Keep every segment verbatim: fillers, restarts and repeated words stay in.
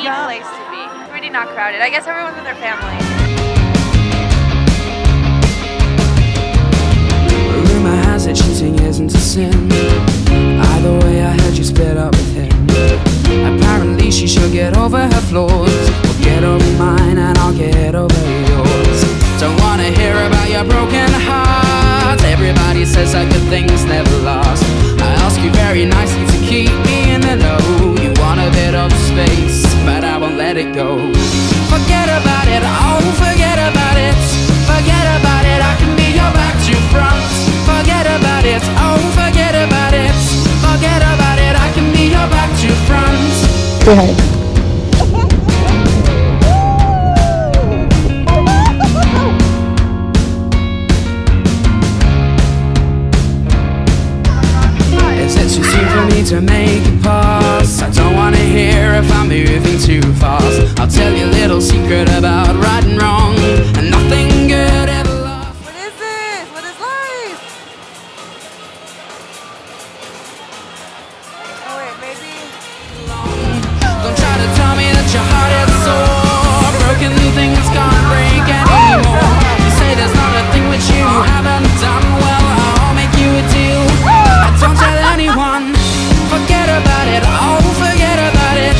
neat yeah. place to be. Pretty not crowded. I guess everyone's with their family. Rumor has it cheating isn't a sin. Either way, I heard you split up with him. Apparently, she should get over her flaws. Well, get over mine, and I'll get over yours. Don't wanna hear about your broken heart. Everybody says that good things never last. I ask you very nicely to keep me in the know. You want a bit of space, but I won't let it go. Forget about it, oh, forget about it. Forget about it, I can be your back to front. Forget about it, oh, forget about it. Forget about it, I can be your back to front. Say hi. It's such easy for me to make a pass. I don't wanna hear if I'm moving too fast. I'll tell you a little secret about right and wrong, and nothing good ever lasts. What is this? What is life? Oh wait, maybe long. Don't try to tell me that your heart is sore. Broken things can't break anymore. You say there's not a thing which you haven't done. Well, I'll make you a deal. I don't tell anyone. Forget about it, oh, forget about it.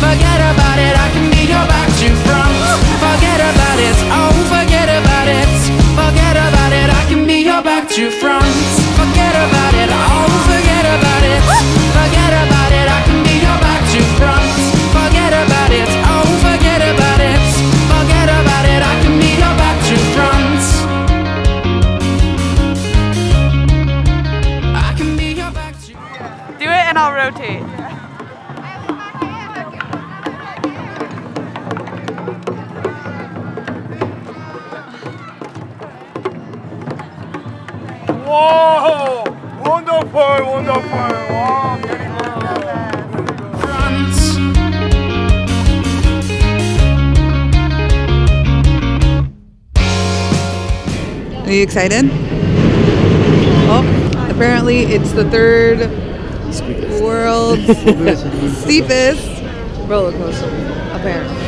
Forget about it, I can be your back to front. Forget about it, oh, forget about it. Forget about it, I can be your back to front. Forget about it, oh, forget about it. Forget about it, I can be your back to front. Forget about it, oh, forget about it. Forget about it, I can be your back to front. I can be your back to front. Do it and I'll rotate. Whoa! Wonderful, wonderful! Wow, very good. France. Are you excited? Oh, apparently it's the third world's steepest roller coaster, apparently.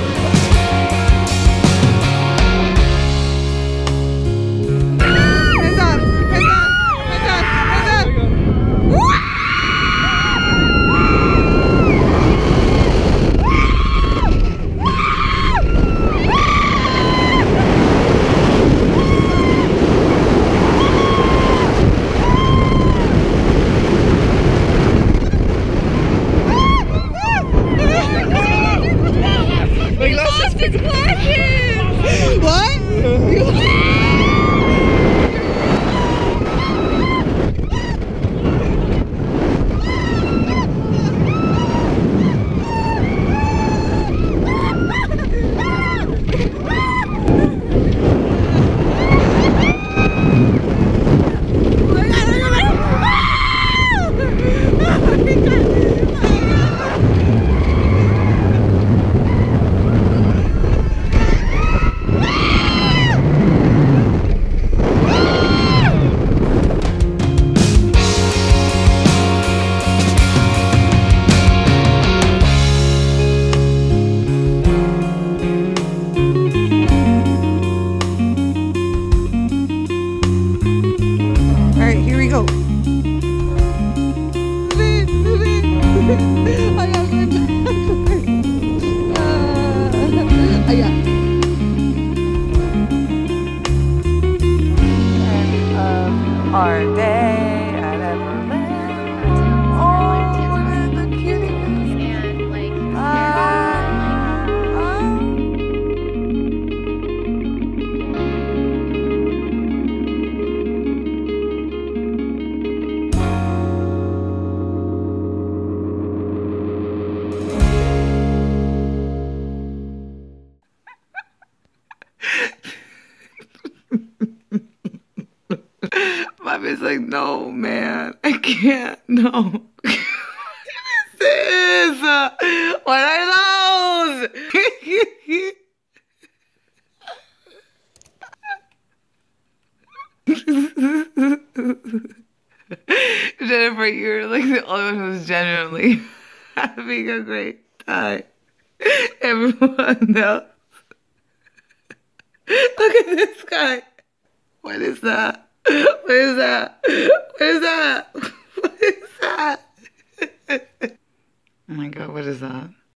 Are they at Everland? Oh, one of the cutest. It's like, no, man, I can't, no. What is this? What are those? Jennifer, you're like the only one who's genuinely having a great time. everyone else. Look at this guy. What is that? What is that? What is that? What is that? Oh my God, what is that?